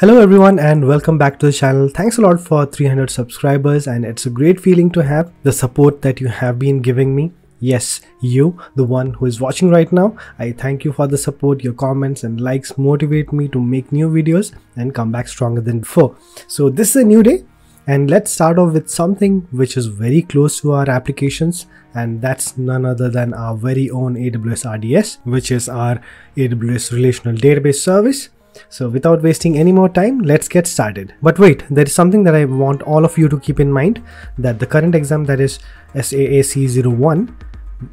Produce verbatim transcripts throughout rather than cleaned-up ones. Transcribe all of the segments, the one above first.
Hello everyone and welcome back to the channel. Thanks a lot for three hundred subscribers, and it's a great feeling to have the support that you have been giving me. Yes, you, the one who is watching right now, I thank you for the support. Your comments and likes motivate me to make new videos and come back stronger than before. So this is a new day, and let's start off with something which is very close to our applications, and that's none other than our very own A W S R D S, which is our A W S Relational Database Service. So without wasting any more time, let's get started. But wait, there is something that I want all of you to keep in mind, that the current exam, that is S A A C zero one,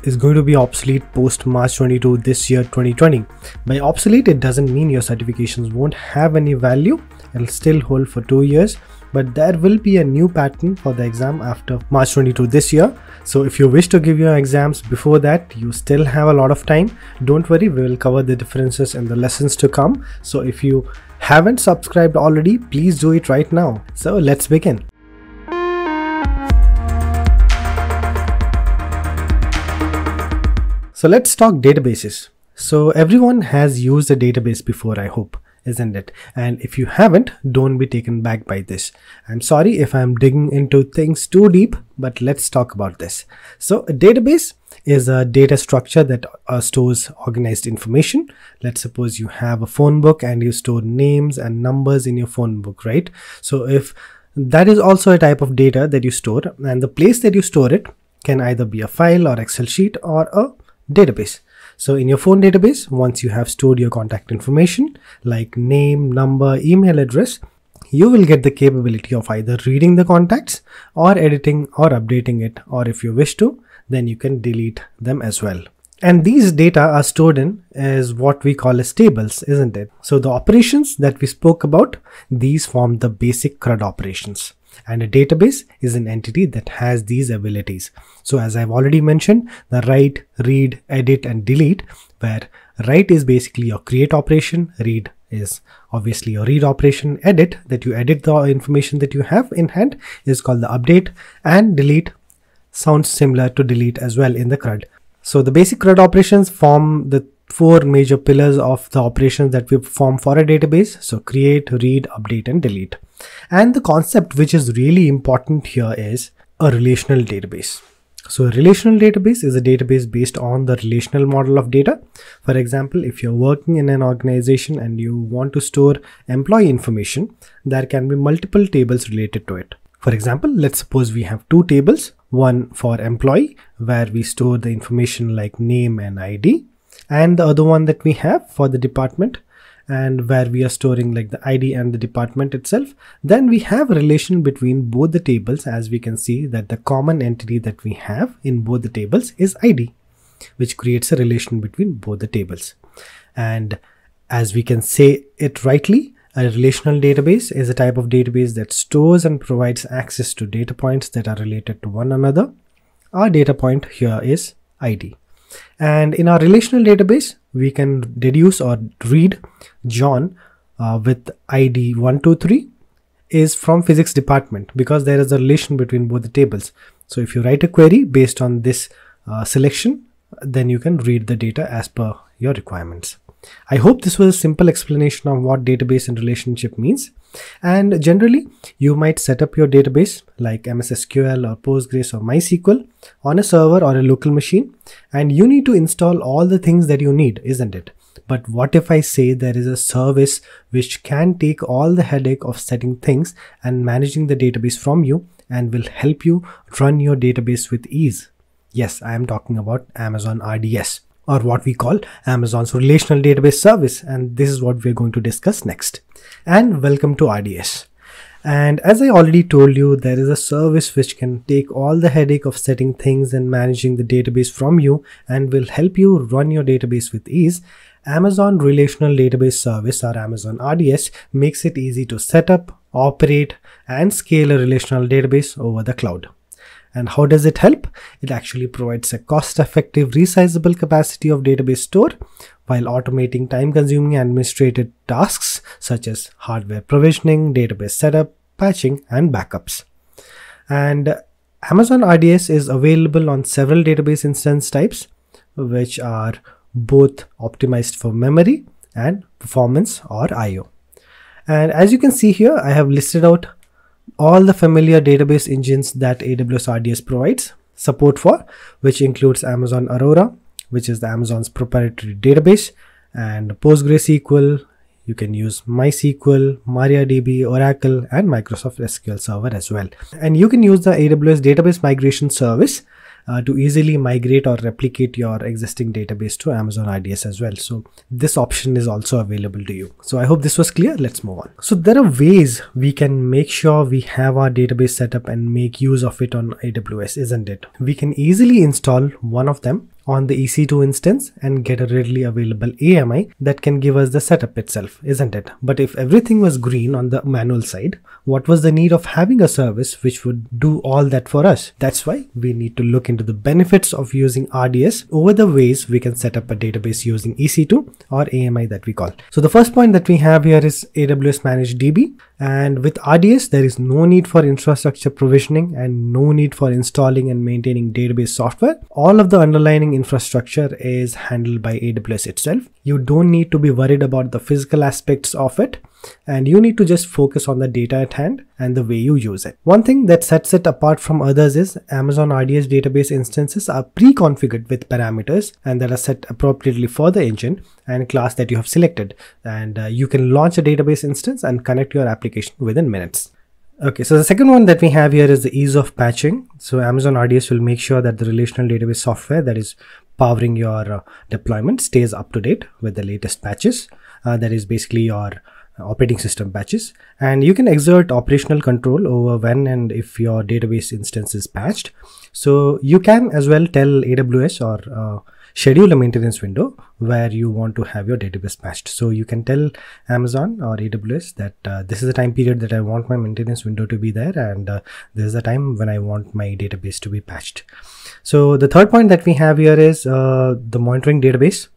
is going to be obsolete post March twenty-second this year, twenty twenty. By obsolete, it doesn't mean your certifications won't have any value. It'll still hold for two years, but there will be a new pattern for the exam after March twenty-second this year. So if you wish to give your exams before that, you still have a lot of time. Don't worry, we will cover the differences in the lessons to come. So if you haven't subscribed already, please do it right now. So let's begin. So let's talk databases. So everyone has used a database before, I hope, isn't it? And if you haven't, don't be taken back by this. I'm sorry if I'm digging into things too deep, but let's talk about this. So a database is a data structure that uh, stores organized information. Let's suppose you have a phone book and you store names and numbers in your phone book, right? So if that is also a type of data that you store, and the place that you store it can either be a file or Excel sheet or a database. So in your phone database, once you have stored your contact information like name, number, email address, you will get the capability of either reading the contacts or editing or updating it, or if you wish to, then you can delete them as well. And these data are stored in as what we call as tables, isn't it? So the operations that we spoke about, these form the basic C R U D operations. And a database is an entity that has these abilities. So as I've already mentioned, the write, read, edit and delete, where write is basically your create operation, read is obviously your read operation, edit, that you edit the information that you have in hand, is called the update, and delete sounds similar to delete as well in the C R U D. So the basic C R U D operations form the four major pillars of the operations that we perform for a database. So create, read, update and delete. And the concept which is really important here is a relational database. So a relational database is a database based on the relational model of data. For example, if you're working in an organization and you want to store employee information, there can be multiple tables related to it. For example, let's suppose we have two tables, one for employee where we store the information like name and I D, and the other one that we have for the department, and where we are storing like the I D and the department itself. Then we have a relation between both the tables, as we can see that the common entity that we have in both the tables is I D, which creates a relation between both the tables. And as we can say it rightly, a relational database is a type of database that stores and provides access to data points that are related to one another. Our data point here is I D. And in our relational database, we can deduce or read John uh, with I D one two three is from physics department, because there is a relation between both the tables. So if you write a query based on this uh, selection, then you can read the data as per your requirements. I hope this was a simple explanation of what database and relationship means. And generally, you might set up your database like M S S Q L or Postgres or MySQL on a server or a local machine, and you need to install all the things that you need, isn't it? But what if I say there is a service which can take all the headache of setting things and managing the database from you, and will help you run your database with ease? Yes, I am talking about Amazon R D S, or what we call Amazon's Relational Database Service, and this is what we're going to discuss next. And welcome to R D S. And as I already told you, there is a service which can take all the headache of setting things and managing the database from you, and will help you run your database with ease. Amazon Relational Database Service, or Amazon R D S, makes it easy to set up, operate, and scale a relational database over the cloud. And how does it help? It actually provides a cost-effective, resizable capacity of database store, while automating time-consuming administrative tasks such as hardware provisioning, database setup, patching, and backups. And Amazon R D S is available on several database instance types, which are both optimized for memory and performance, or I O. And as you can see here, I have listed out all the familiar database engines that A W S R D S provides support for, which includes Amazon Aurora, which is the Amazon's proprietary database, and PostgreSQL. You can use MySQL, MariaDB, Oracle, and Microsoft S Q L Server as well. And you can use the A W S Database Migration Service uh, to easily migrate or replicate your existing database to Amazon R D S as well. So this option is also available to you. So I hope this was clear. Let's move on. So there are ways we can make sure we have our database set up and make use of it on A W S, isn't it? We can easily install one of them on the E C two instance and get a readily available A M I that can give us the setup itself, isn't it? But if everything was green on the manual side, what was the need of having a service which would do all that for us? That's why we need to look into the benefits of using R D S over the ways we can set up a database using E C two or A M I that we call. So the first point that we have here is A W S Managed D B. And with R D S, there is no need for infrastructure provisioning and no need for installing and maintaining database software. All of the underlying infrastructure is handled by A W S itself. You don't need to be worried about the physical aspects of it, and you need to just focus on the data at hand and the way you use it. One thing that sets it apart from others is Amazon R D S database instances are pre-configured with parameters and that are set appropriately for the engine and class that you have selected, and uh, you can launch a database instance and connect your application within minutes. Okay, so the second one that we have here is the ease of patching. So Amazon R D S will make sure that the relational database software that is powering your uh, deployment stays up to date with the latest patches. Uh, that is basically your operating system patches, and you can exert operational control over when and if your database instance is patched. So you can as well tell A W S or uh, schedule a maintenance window where you want to have your database patched. So you can tell Amazon or A W S that uh, this is the time period that I want my maintenance window to be there, and uh, this is the time when I want my database to be patched. So the third point that we have here is uh, the monitoring database.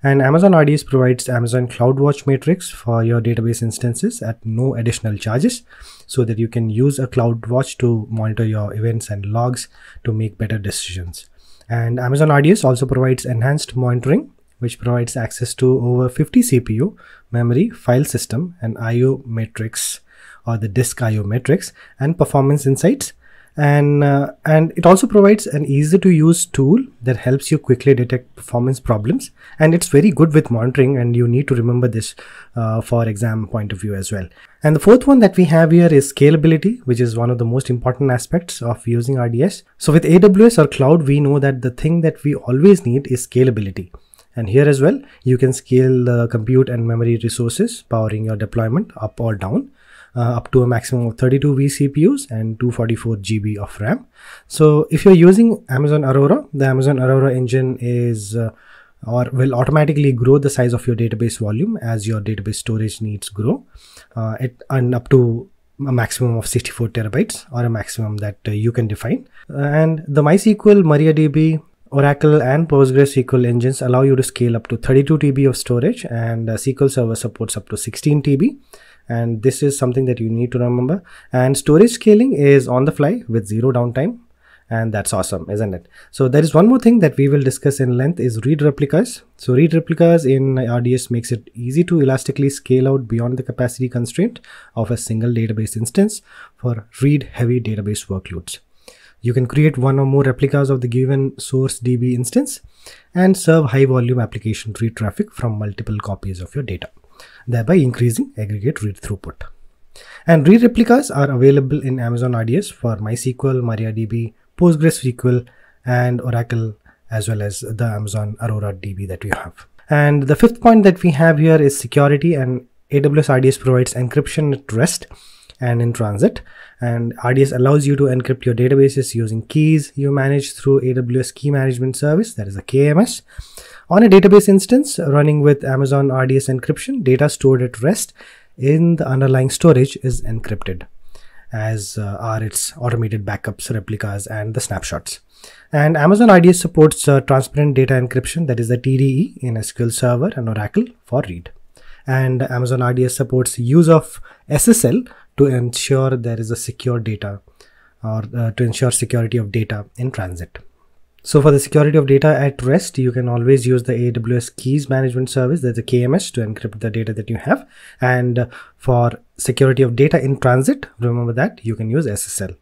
And Amazon R D S provides Amazon CloudWatch matrix for your database instances at no additional charges, so that you can use a CloudWatch to monitor your events and logs to make better decisions. And Amazon R D S also provides enhanced monitoring, which provides access to over fifty C P U, memory, file system, and I O metrics, or the disk I O metrics, and performance insights. And, uh, and it also provides an easy to use tool that helps you quickly detect performance problems. And it's very good with monitoring, and you need to remember this uh, for exam point of view as well. And the fourth one that we have here is scalability, which is one of the most important aspects of using R D S. So with A W S or cloud, we know that the thing that we always need is scalability. And here as well, you can scale the compute and memory resources powering your deployment up or down. Uh, up to a maximum of thirty-two vCPUs and two hundred forty-four gigabytes of RAM. So if you're using Amazon Aurora, the Amazon Aurora engine is uh, or will automatically grow the size of your database volume as your database storage needs grow, uh, it, and up to a maximum of sixty-four terabytes, or a maximum that uh, you can define. And the MySQL, MariaDB, Oracle, and PostgreSQL engines allow you to scale up to thirty-two terabytes of storage, and uh, S Q L Server supports up to sixteen terabytes. And this is something that you need to remember. And storage scaling is on the fly with zero downtime, and that's awesome, isn't it? So there is one more thing that we will discuss in length is read replicas. So read replicas in R D S makes it easy to elastically scale out beyond the capacity constraint of a single database instance for read heavy database workloads. You can create one or more replicas of the given source D B instance and serve high volume application read traffic from multiple copies of your data, thereby increasing aggregate read throughput. And read replicas are available in Amazon R D S for MySQL, MariaDB, PostgreSQL, and Oracle, as well as the Amazon Aurora D B that we have. And the fifth point that we have here is security, and A W S R D S provides encryption at rest and in transit. And R D S allows you to encrypt your databases using keys you manage through A W S Key Management Service, that is a K M S. On a database instance running with Amazon R D S encryption, data stored at rest in the underlying storage is encrypted, as uh, are its automated backups, replicas, and the snapshots. And Amazon R D S supports uh, transparent data encryption, that is the T D E, in S Q L Server and Oracle for read. And Amazon R D S supports use of S S L to ensure there is a secure data, or uh, to ensure security of data in transit. So for the security of data at rest, you can always use the A W S Keys Management Service, that's a K M S, to encrypt the data that you have. And for security of data in transit, remember that you can use S S L.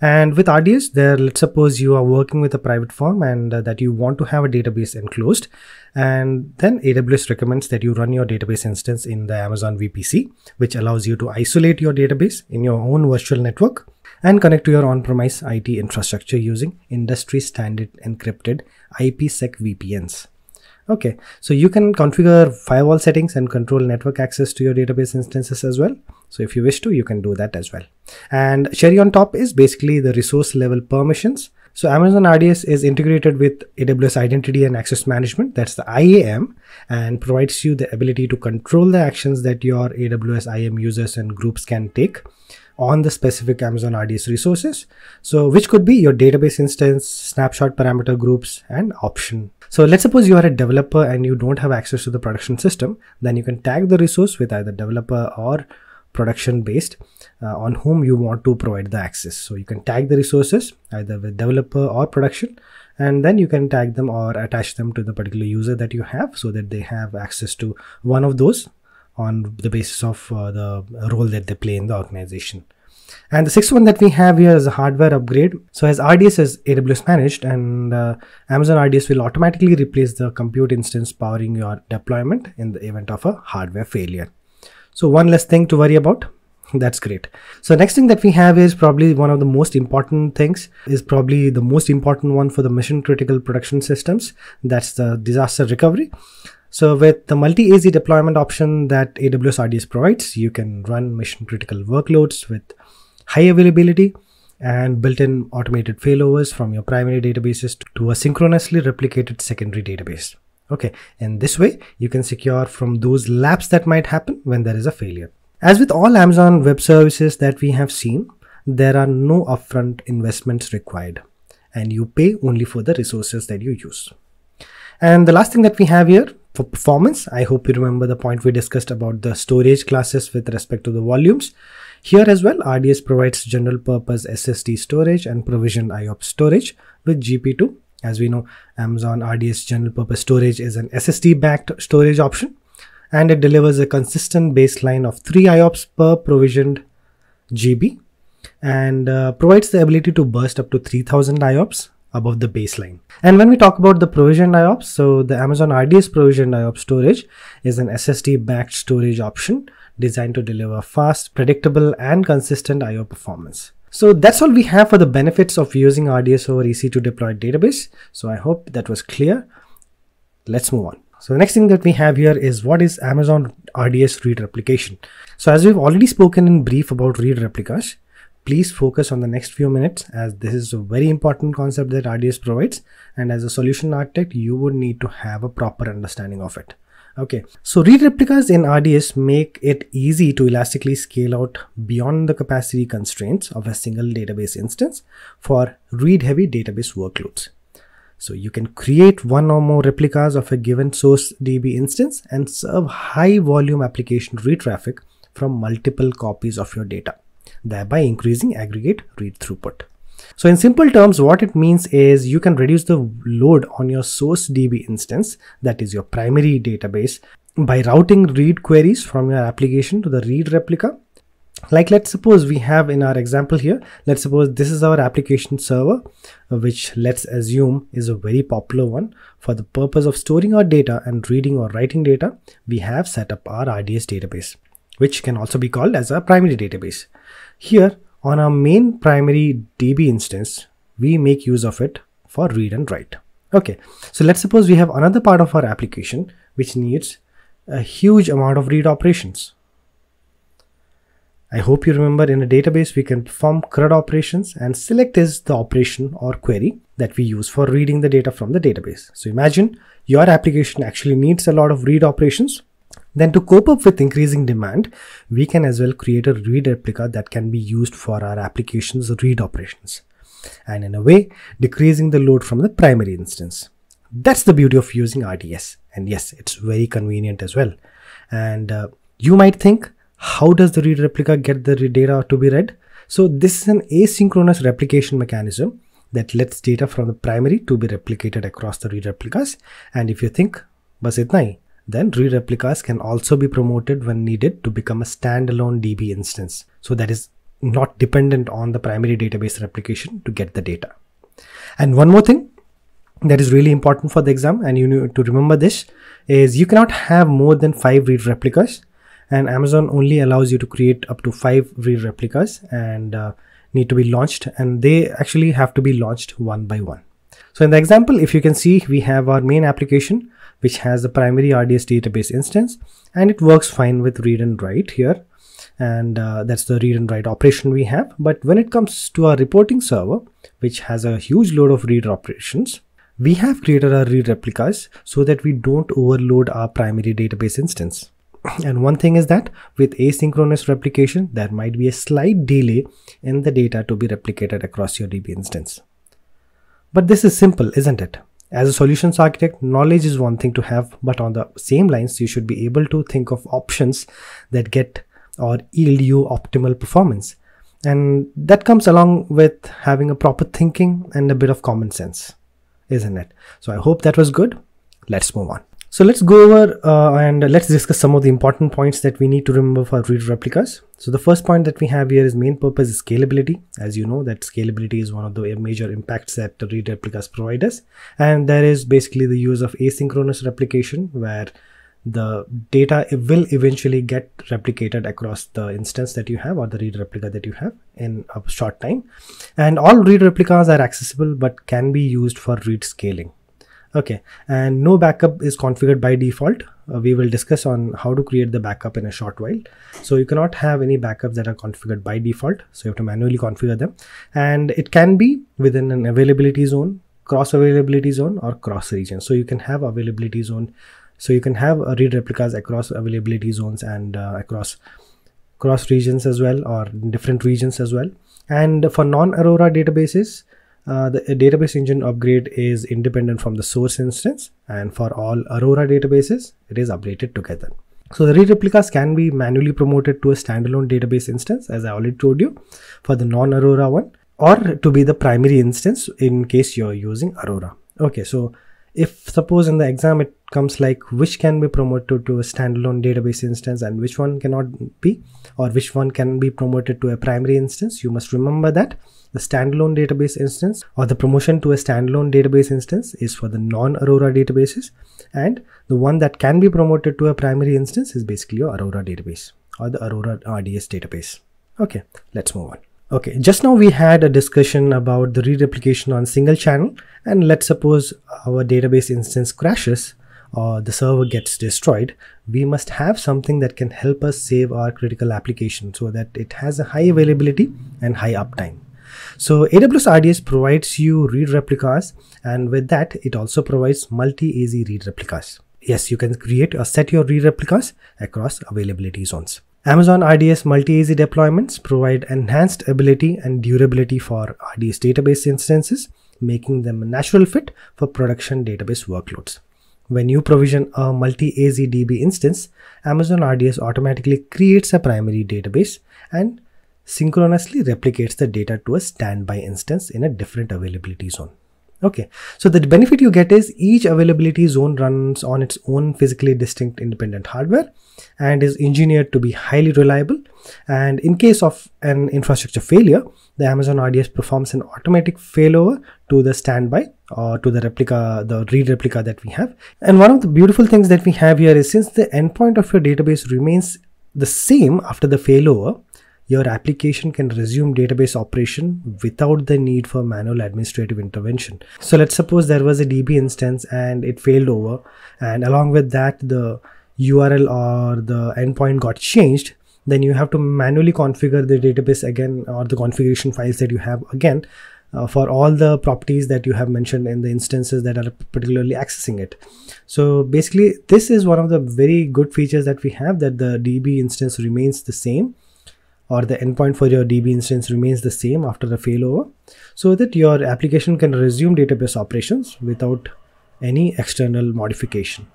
And with R D S, there, let's suppose you are working with a private firm and uh, that you want to have a database enclosed, and then A W S recommends that you run your database instance in the Amazon V P C, which allows you to isolate your database in your own virtual network and connect to your on-premise I T infrastructure using industry standard encrypted IPsec V P Ns. Okay, so you can configure firewall settings and control network access to your database instances as well. So if you wish to, you can do that as well. And cherry on top is basically the resource level permissions. So Amazon R D S is integrated with A W S Identity and Access Management, that's the I A M, and provides you the ability to control the actions that your A W S I A M users and groups can take on the specific Amazon R D S resources, so which could be your database instance, snapshot parameter groups, and option. So let's suppose you are a developer and you don't have access to the production system, then you can tag the resource with either developer or production based uh, on whom you want to provide the access. So you can tag the resources either with developer or production, and then you can tag them or attach them to the particular user that you have, so that they have access to one of those on the basis of uh, the role that they play in the organization. And the sixth one that we have here is a hardware upgrade. So as R D S is A W S managed, and uh, Amazon R D S will automatically replace the compute instance powering your deployment in the event of a hardware failure. So one less thing to worry about. That's great. So next thing that we have is probably one of the most important things, is probably the most important one for the mission critical production systems. That's the disaster recovery. So with the multi-A Z deployment option that A W S R D S provides, you can run mission critical workloads with high availability and built-in automated failovers from your primary databases to a synchronously replicated secondary database. Okay, and this way you can secure from those laps that might happen when there is a failure. As with all Amazon web services that we have seen, there are no upfront investments required, and you pay only for the resources that you use. And the last thing that we have here, for performance, I hope you remember the point we discussed about the storage classes with respect to the volumes. Here as well, R D S provides general purpose S S D storage and provisioned I O P S storage with G P two. As we know, Amazon R D S general purpose storage is an S S D backed storage option, and it delivers a consistent baseline of three I O P S per provisioned G B, and uh, provides the ability to burst up to three thousand I O P S above the baseline. And when we talk about the provisioned I O P S, so the Amazon R D S provisioned I O P S storage is an S S D backed storage option designed to deliver fast, predictable, and consistent I O performance. So that's all we have for the benefits of using R D S over E C two deployed database. So I hope that was clear. Let's move on. So the next thing that we have here is, what is Amazon R D S read replication? So as we've already spoken in brief about read replicas, please focus on the next few minutes, as this is a very important concept that R D S provides, and as a solution architect, you would need to have a proper understanding of it. Okay, so read replicas in R D S make it easy to elastically scale out beyond the capacity constraints of a single database instance for read-heavy database workloads. So you can create one or more replicas of a given source D B instance and serve high-volume application read traffic from multiple copies of your data, thereby increasing aggregate read throughput. So in simple terms, what it means is you can reduce the load on your source D B instance, that is your primary database, by routing read queries from your application to the read replica. Like let's suppose we have in our example here, let's suppose this is our application server, which let's assume is a very popular one. For the purpose of storing our data and reading or writing data, we have set up our R D S database, which can also be called as a primary database. Here on our main primary D B instance, we make use of it for read and write. Okay, so let's suppose we have another part of our application which needs a huge amount of read operations. I hope you remember, in a database we can perform C R U D operations, and select is the operation or query that we use for reading the data from the database. So imagine your application actually needs a lot of read operations. Then to cope up with increasing demand, we can as well create a read replica that can be used for our application's read operations, and in a way decreasing the load from the primary instance. That's the beauty of using R D S, and yes, it's very convenient as well. And uh, you might think, how does the read replica get the data to be read? So this is an asynchronous replication mechanism that lets data from the primary to be replicated across the read replicas. And if you think, bas itna hi, then read replicas can also be promoted when needed to become a standalone D B instance. So that is not dependent on the primary database replication to get the data. And one more thing that is really important for the exam, and you need to remember this, is you cannot have more than five read replicas, and Amazon only allows you to create up to five read replicas and uh, need to be launched, and they actually have to be launched one by one. So in the example, if you can see, we have our main application which has the primary R D S database instance, and it works fine with read and write here, and uh, that's the read and write operation we have. But when it comes to our reporting server, which has a huge load of read operations, we have created our read replicas so that we don't overload our primary database instance. And one thing is that with asynchronous replication, there might be a slight delay in the data to be replicated across your D B instance. But this is simple, isn't it? As a solutions architect, knowledge is one thing to have, but on the same lines, you should be able to think of options that get or yield you optimal performance. And that comes along with having a proper thinking and a bit of common sense, isn't it? So I hope that was good. Let's move on. So let's go over uh, and let's discuss some of the important points that we need to remember for read replicas. So the first point that we have here is main purpose is scalability. As you know, that scalability is one of the major impacts that the read replicas provide us. And there is basically the use of asynchronous replication, where the data will eventually get replicated across the instance that you have or the read replica that you have in a short time. And all read replicas are accessible but can be used for read scaling. Okay, and no backup is configured by default. Uh, we will discuss on how to create the backup in a short while. So you cannot have any backups that are configured by default. So you have to manually configure them. And it can be within an availability zone, cross availability zone, or cross region. So you can have availability zone. So you can have uh, read replicas across availability zones and uh, across cross regions as well, or different regions as well. And for non-Aurora databases, Uh, the database engine upgrade is independent from the source instance, and for all Aurora databases, it is updated together. So the read replicas can be manually promoted to a standalone database instance, as I already told you, for the non-Aurora one, or to be the primary instance in case you're using Aurora. Okay, so if suppose in the exam it comes like which can be promoted to a standalone database instance and which one cannot be, or which one can be promoted to a primary instance, you must remember that the standalone database instance or the promotion to a standalone database instance is for the non-Aurora databases, and the one that can be promoted to a primary instance is basically your Aurora database or the Aurora R D S database. Okay, let's move on. Okay, just now we had a discussion about the read replication on single channel, and let's suppose our database instance crashes or the server gets destroyed. We must have something that can help us save our critical application so that it has a high availability and high uptime. So A W S R D S provides you read replicas, and with that it also provides multi-A Z read replicas. Yes, you can create or set your read replicas across availability zones. Amazon R D S multi-A Z deployments provide enhanced ability and durability for R D S database instances, making them a natural fit for production database workloads. When you provision a multi-A Z D B instance, Amazon R D S automatically creates a primary database and synchronously replicates the data to a standby instance in a different availability zone. Okay, so the benefit you get is each availability zone runs on its own physically distinct independent hardware and is engineered to be highly reliable, and in case of an infrastructure failure, the Amazon R D S performs an automatic failover to the standby or to the replica, the read replica that we have. And one of the beautiful things that we have here is, since the endpoint of your database remains the same after the failover, your application can resume database operation without the need for manual administrative intervention. So let's suppose there was a D B instance and it failed over, and along with that the U R L or the endpoint got changed, then you have to manually configure the database again, or the configuration files that you have again, uh, for all the properties that you have mentioned in the instances that are particularly accessing it. So basically this is one of the very good features that we have, that the D B instance remains the same, or the endpoint for your D B instance remains the same after the failover, so that your application can resume database operations without any external modification.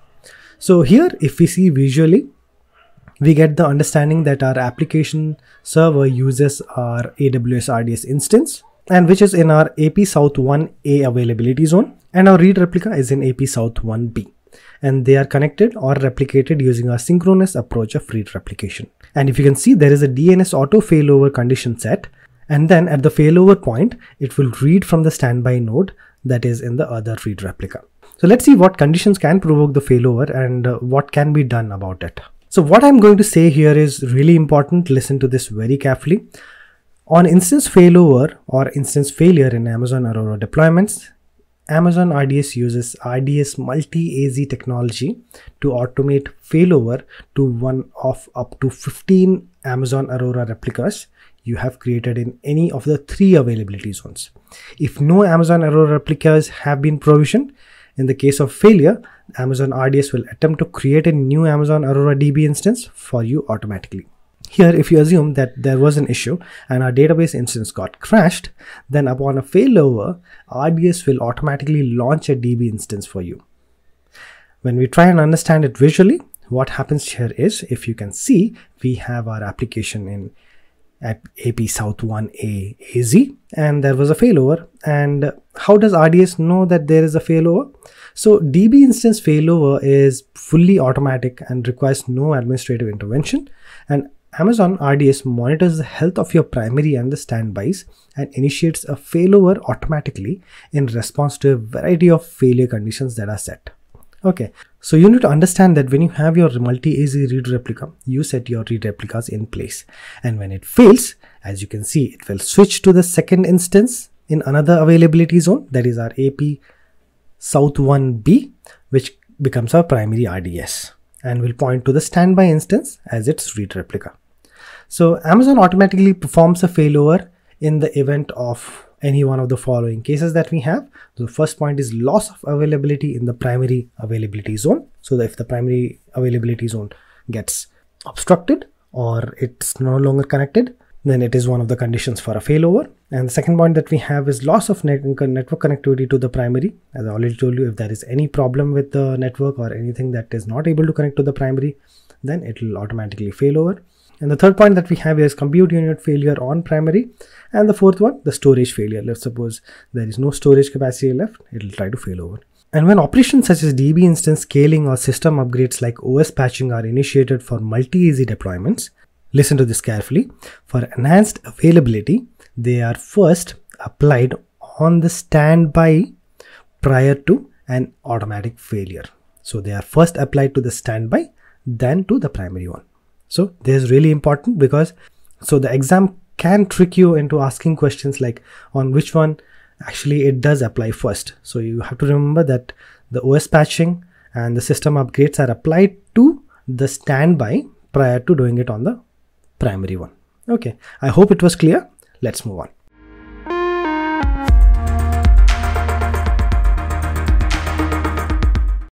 So here, if we see visually, we get the understanding that our application server uses our A W S R D S instance and which is in our A P South one A availability zone, and our read replica is in A P South one B, and they are connected or replicated using our synchronous approach of read replication. And if you can see, there is a D N S auto failover condition set, and then at the failover point it will read from the standby node that is in the other read replica. So let's see what conditions can provoke the failover and uh, what can be done about it. So what I'm going to say here is really important. Listen to this very carefully. On instance failover or instance failure in Amazon Aurora deployments, Amazon R D S uses R D S Multi-A Z technology to automate failover to one of up to fifteen Amazon Aurora replicas you have created in any of the three availability zones. If no Amazon Aurora replicas have been provisioned, in the case of failure, Amazon R D S will attempt to create a new Amazon Aurora D B instance for you automatically. Here, if you assume that there was an issue and our database instance got crashed, then upon a failover, R D S will automatically launch a D B instance for you. When we try and understand it visually, what happens here is, if you can see, we have our application in A P South one A A Z, and there was a failover. And how does R D S know that there is a failover? So D B instance failover is fully automatic and requires no administrative intervention, and Amazon R D S monitors the health of your primary and the standbys and initiates a failover automatically in response to a variety of failure conditions that are set. Okay, so you need to understand that when you have your multi-A Z read replica, you set your read replicas in place, and when it fails, as you can see, it will switch to the second instance in another availability zone, that is our A P South one B, which becomes our primary R D S and will point to the standby instance as its read replica. So Amazon automatically performs a failover in the event of any one of the following cases that we have. The first point is loss of availability in the primary availability zone. So that if the primary availability zone gets obstructed or it's no longer connected, then it is one of the conditions for a failover. And the second point that we have is loss of net network connectivity to the primary. As I already told you, if there is any problem with the network or anything that is not able to connect to the primary, then it will automatically failover. And the third point that we have is compute unit failure on primary. And the fourth one, the storage failure. Let's suppose there is no storage capacity left, it will try to fail over. And when operations such as D B instance scaling or system upgrades like O S patching are initiated for multi-A Z deployments, listen to this carefully, for enhanced availability, they are first applied on the standby prior to an automatic failure. So they are first applied to the standby, then to the primary one. So this is really important because so the exam can trick you into asking questions like on which one actually it does apply first. So you have to remember that the O S patching and the system upgrades are applied to the standby prior to doing it on the primary one. Okay, I hope it was clear. Let's move on.